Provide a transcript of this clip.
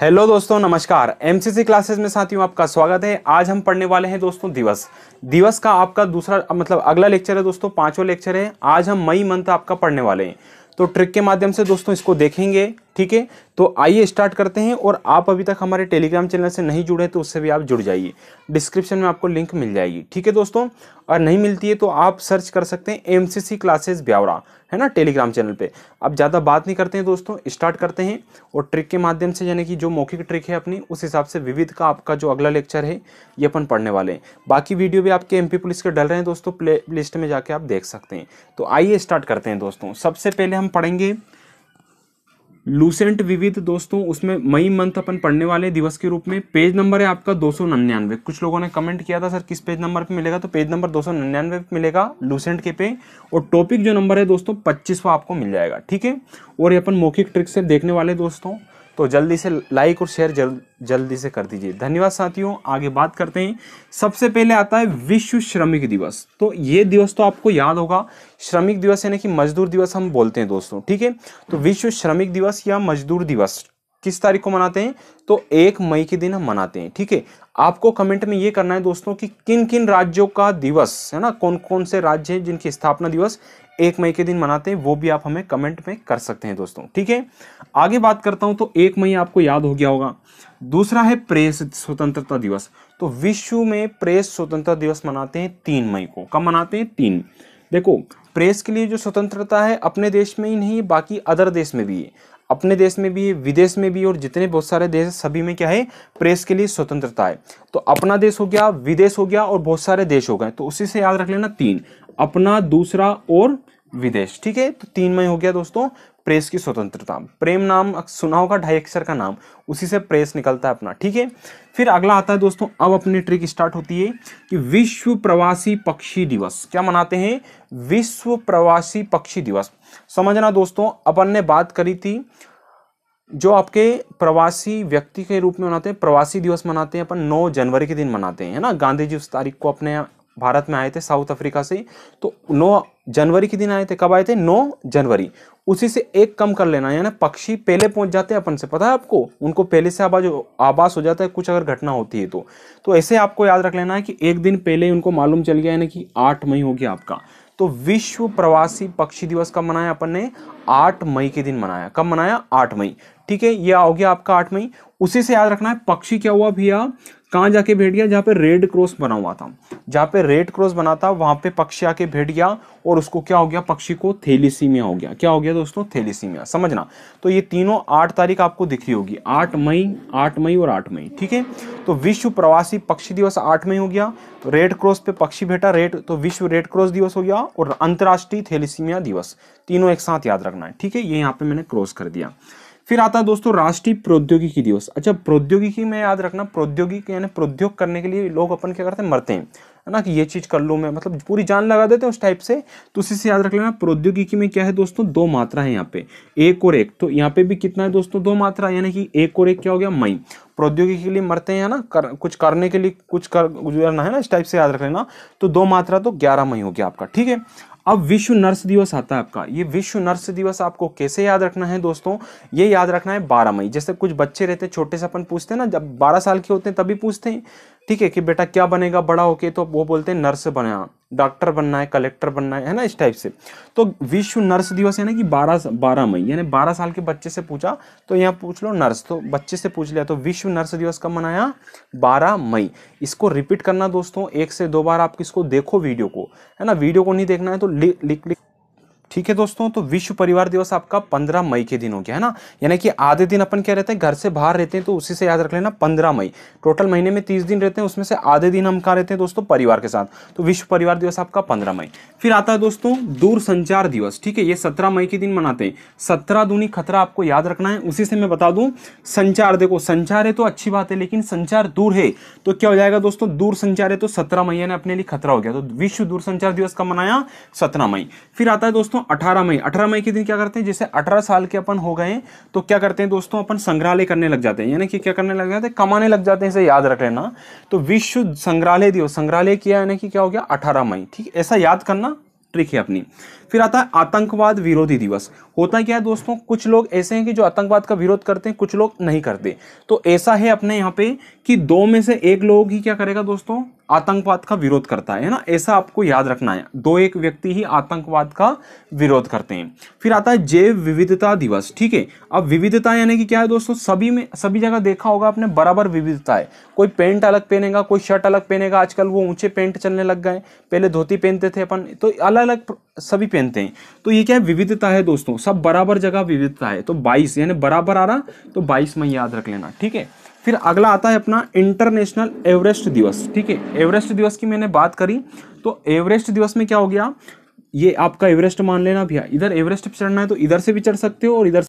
Hello दोस्तों नमस्कार, MCC classes में साथियों आपका स्वागत है। आज हम पढ़ने वाले हैं दोस्तों दिवस का आपका दूसरा मतलब अगला लेक्चर है दोस्तों, पांचवा लेक्चर है। आज हम मई मंथ आपका पढ़ने वाले हैं, तो ट्रिक के माध्यम से दोस्तों इसको देखेंगे, ठीक है। तो आइए स्टार्ट करते हैं। और आप अभी तक हमारे टेलीग्राम चैनल से नहीं जुड़े तो उससे भी आप जुड़ जाइए, डिस्क्रिप्शन में आपको लिंक मिल जाएगी, ठीक है दोस्तों। और नहीं मिलती है तो आप सर्च कर सकते हैं एमसीसी क्लासेस ब्यावरा, है ना, टेलीग्राम चैनल पे। अब ज़्यादा बात नहीं करते हैं दोस्तों, स्टार्ट करते हैं। और ट्रिक के माध्यम से, यानी कि जो मौखिक ट्रिक है अपनी, उस हिसाब से विविध का आपका जो अगला लेक्चर है ये अपन पढ़ने वाले हैं। बाकी वीडियो भी आपके एमपी पुलिस के डल रहे हैं दोस्तों, प्ले लिस्ट में जाके आप देख सकते हैं। तो आइए स्टार्ट करते हैं दोस्तों। सबसे पहले हम पढ़ेंगे लूसेंट विविध दोस्तों, उसमें मई मंथ अपन पढ़ने वाले दिवस के रूप में। पेज नंबर है आपका 299। कुछ लोगों ने कमेंट किया था सर किस पेज नंबर पे मिलेगा, तो पेज नंबर 299 पे मिलेगा लूसेंट के पे। और टॉपिक जो नंबर है दोस्तों 25वां आपको मिल जाएगा, ठीक है। और ये अपन मौखिक ट्रिक से देखने वाले दोस्तों, तो जल्दी से लाइक और शेयर जल्दी से कर दीजिए। धन्यवाद साथियों। आगे बात करते हैं। सबसे पहले आता है विश्व श्रमिक दिवस। तो ये दिवस तो आपको याद होगा, श्रमिक दिवस यानी कि मजदूर दिवस हम बोलते हैं दोस्तों, ठीक है। तो विश्व श्रमिक दिवस या मजदूर दिवस किस तारीख को मनाते हैं, तो 1 मई के दिन हम मनाते हैं, ठीक है। आपको कमेंट में ये करना है दोस्तों कि किन किन राज्यों का दिवस है ना, कौन कौन से राज्य हैं जिनकी स्थापना दिवस 1 मई के दिन मनाते हैं, वो भी आप हमें कमेंट में कर सकते हैं दोस्तों, ठीक है। आगे बात करता हूं, तो 1 मई आपको याद हो गया होगा। दूसरा है प्रेस स्वतंत्रता दिवस। तो विश्व में प्रेस स्वतंत्रता दिवस मनाते हैं 3 मई को। कब मनाते हैं? 3। देखो, प्रेस के लिए जो स्वतंत्रता है अपने देश में ही नहीं, बाकी अदर देश में भी है, अपने देश में भी, विदेश में भी, और जितने बहुत सारे देश सभी में क्या है, प्रेस के लिए स्वतंत्रता है। तो अपना देश हो गया, विदेश हो गया, और बहुत सारे देश हो गए। तो उसी से याद रख लेना 3, अपना, दूसरा और विदेश, ठीक है। तो 3 मई हो गया दोस्तों प्रेस की स्वतंत्रता। प्रेम नाम सुना होगा, 2.5 अक्षर का नाम, उसी से प्रेस निकलता है अपना, ठीक है। फिर अगला आता है दोस्तों, अब अपनी ट्रिक स्टार्ट होती है कि विश्व प्रवासी पक्षी दिवस। क्या मनाते हैं? विश्व प्रवासी पक्षी दिवस। समझना दोस्तों, अपन ने बात करी थी जो आपके प्रवासी व्यक्ति के रूप में मनाते हैं, प्रवासी दिवस मनाते हैं अपन 9 जनवरी के दिन मनाते हैं, है ना। गांधी जी उस तारीख को अपने भारत में आए थे साउथ अफ्रीका से, तो 9 जनवरी के दिन आए थे। कब आए थे? 9 जनवरी। उसी से 1 कम कर लेना, यानी पक्षी पहले पहुंच जाते हैं अपन से, पता है आपको, उनको पहले से आभास हो जाता है कुछ अगर घटना होती है तो ऐसे आपको याद रख लेना है कि 1 दिन पहले उनको मालूम चल गया, यानी कि 8 मई हो गया आपका। तो विश्व प्रवासी पक्षी दिवस कब मनाया अपन ने? 8 मई के दिन मनाया। कब मनाया? 8 मई, ठीक है। यह हो गया आपका 8 मई। उसी से याद रखना है पक्षी क्या हुआ भैया, कहाँ जाके बैठ गया? जहाँ पे रेड क्रॉस बना हुआ था, जहाँ पे रेड क्रॉस बना था वहाँ पे पक्षी आके बैठ गया, और उसको क्या हो गया, पक्षी को थैलेसीमिया हो गया। क्या हो गया दोस्तों? थैलेसीमिया। समझना, तो ये तीनों 8 तारीख आपको दिख रही होगी, 8 मई, 8 मई और 8 मई, ठीक है। तो विश्व प्रवासी पक्षी दिवस 8 मई हो गया, रेड क्रॉस पे पक्षी बैठा, रेड, तो विश्व रेड क्रॉस दिवस हो गया, और अंतर्राष्ट्रीय थैलेसीमिया दिवस, तीनों एक साथ याद रखना है, ठीक है। ये यहाँ पे मैंने क्रॉस कर दिया। फिर आता है दोस्तों राष्ट्रीय प्रौद्योगिकी दिवस। अच्छा, प्रौद्योगिकी में याद रखना, प्रौद्योगिकी यानी प्रौद्योग करने के लिए लोग अपन क्या करते हैं, मरते हैं, है ना, कि ये चीज़ कर लूँ मैं, मतलब पूरी जान लगा देते हैं उस टाइप से। तो उसी से याद रख लेना प्रौद्योगिकी में क्या है दोस्तों, 2 मात्रा है यहाँ पे, 1 और 1। तो यहाँ पे भी कितना है दोस्तों, 2 मात्रा, यानी कि 1 और 1 क्या हो गया, मई। प्रौद्योगिकी के लिए मरते हैं ना, कुछ करने के लिए, कुछ कर गुजरना, है ना, इस टाइप से याद रख लेना। तो 2 मात्रा तो 11 मई हो गया आपका, ठीक है। अब विश्व नर्स दिवस आता है आपका। ये विश्व नर्स दिवस आपको कैसे याद रखना है दोस्तों, ये याद रखना है 12 मई। जैसे कुछ बच्चे रहते हैं छोटे से, अपन पूछते हैं ना, जब 12 साल के होते हैं तभी पूछते हैं, ठीक है, कि बेटा क्या बनेगा बड़ा होके, तो वो बोलते हैं नर्स बनना, डॉक्टर बनना है, कलेक्टर बनना है ना, इस टाइप से। तो विश्व नर्स दिवस है ना कि 12 मई, यानी 12 साल के बच्चे से पूछा तो यहाँ पूछ लो नर्स, तो बच्चे से पूछ लिया। तो विश्व नर्स दिवस कब मनाया? 12 मई। इसको रिपीट करना दोस्तों, 1 से 2 बार आप इसको देखो वीडियो को, है ना, वीडियो को नहीं देखना है तो लिख, ठीक है दोस्तों। तो विश्व परिवार दिवस आपका 15 मई के दिन हो गया, है ना, यानी कि आधे दिन अपन क्या रहते हैं, घर से बाहर रहते हैं, तो उसी से याद रख लेना 15 मई। टोटल महीने में 30 दिन रहते हैं, उसमें से आधे दिन हम कहाँ रहते हैं दोस्तों, परिवार के साथ। तो विश्व परिवार दिवस आपका 15 मई। फिर आता है दोस्तों दूरसंचार दिवस, ठीक है। ये 17 मई के दिन मनाते हैं। 17 दूनी खतरा आपको याद रखना है। उसी से मैं बता दूँ, संचार, देखो संचार है तो अच्छी बात है, लेकिन संचार दूर है तो क्या हो जाएगा दोस्तों, दूर संचार है, तो 17 मई यानी अपने लिए खतरा हो गया। तो विश्व दूरसंचार दिवस कब मनाया? 17 मई। फिर आता है दोस्तों 18 मई। 18 मई के दिन क्या करते हैं, जैसे 18 साल के अपन हो गए तो क्या करते हैं दोस्तों, अपन संग्रहालय करने लग जाते हैं, यानी कि क्या करने लग जाते हैं, कमाने लग जाते हैं, इसे याद रख लेना। तो विश्व संग्रहालय दिवस, संग्रहालय किया यानी कि क्या हो गया, 18 मई, ठीक, ऐसा याद करना, ट्रिक है अपनी। फिर आता है आतंकवाद विरोधी दिवस। होता क्या है दोस्तों, कुछ लोग ऐसे हैं कि जो आतंकवाद का विरोध करते हैं, कुछ लोग नहीं करते। तो ऐसा है अपने यहाँ पे कि दो में से एक लोग ही क्या करेगा दोस्तों, आतंकवाद का विरोध करता है ना, ऐसा आपको याद रखना है। दो एक व्यक्ति ही आतंकवाद का विरोध करते हैं। फिर आता है जैव विविधता दिवस, ठीक है। अब विविधता यानी कि क्या है दोस्तों, सभी में सभी जगह देखा होगा आपने बराबर विविधता है। कोई पेंट अलग पहनेगा, कोई शर्ट अलग पहनेगा, आजकल वो ऊंचे पेंट चलने लग गए, पहले धोती पहनते थे अपन, तो अलग अलग सभी पहनते हैं। तो ये क्या है, विविधता है दोस्तों, सब बराबर जगह विविधता है। तो 22 यानी बराबर आ रहा, तो 22 में याद रख लेना, ठीक है। फिर अगला आता है अपना इंटरनेशनल एवरेस्ट दिवस, ठीक है। एवरेस्ट दिवस की मैंने बात करी, तो एवरेस्ट दिवस में क्या हो गया, ये आपका एवरेस्ट मान लेना भैया, इधर एवरेस्ट पे चढ़ना है तो इधर से भी चढ़ सकते हो और इधर